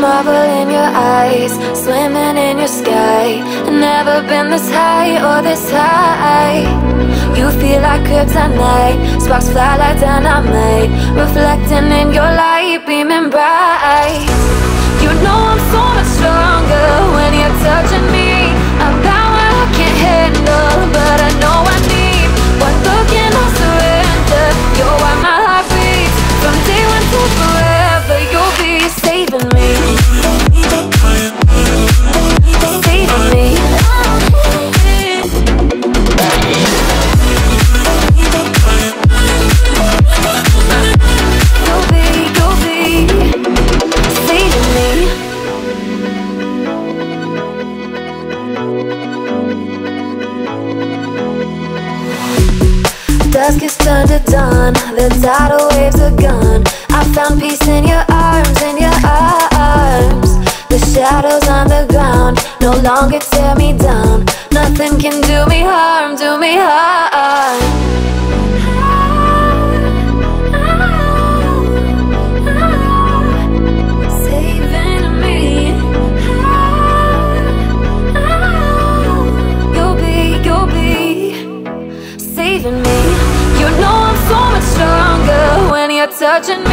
marble in your eyes, swimming in your sky. Never been this high or this high. You feel like kryptonite, sparks fly like dynamite, reflecting in your light, beaming bright. You know I'm so much stronger when you're touching me. A power I can't handle, but I know I need one look and I'll surrender. You're why my life beats, from day one to forever. You'll be saving me, saving me. Dusk is turned to dawn, the tidal waves are gone. I found peace in your arms, in your arms. The shadows on the ground no longer tear me down. Nothing can do me harm, do me harm. Touching me.